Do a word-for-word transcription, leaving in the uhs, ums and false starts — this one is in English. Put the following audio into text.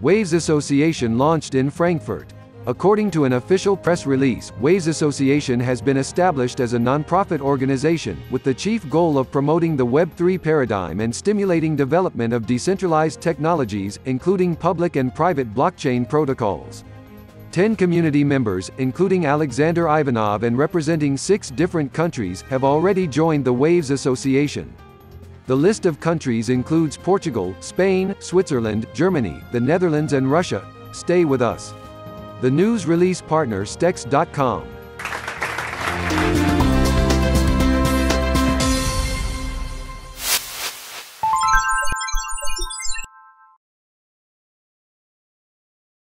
Waves Association launched in Frankfurt. According to an official press release, Waves Association has been established as a non-profit organization, with the chief goal of promoting the Web three paradigm and stimulating development of decentralized technologies, including public and private blockchain protocols. Ten community members, including Alexander Ivanov and representing six different countries, have already joined the Waves Association. The list of countries includes Portugal, Spain, Switzerland, Germany, the Netherlands and Russia. Stay with us. The news release partner STEX dot com.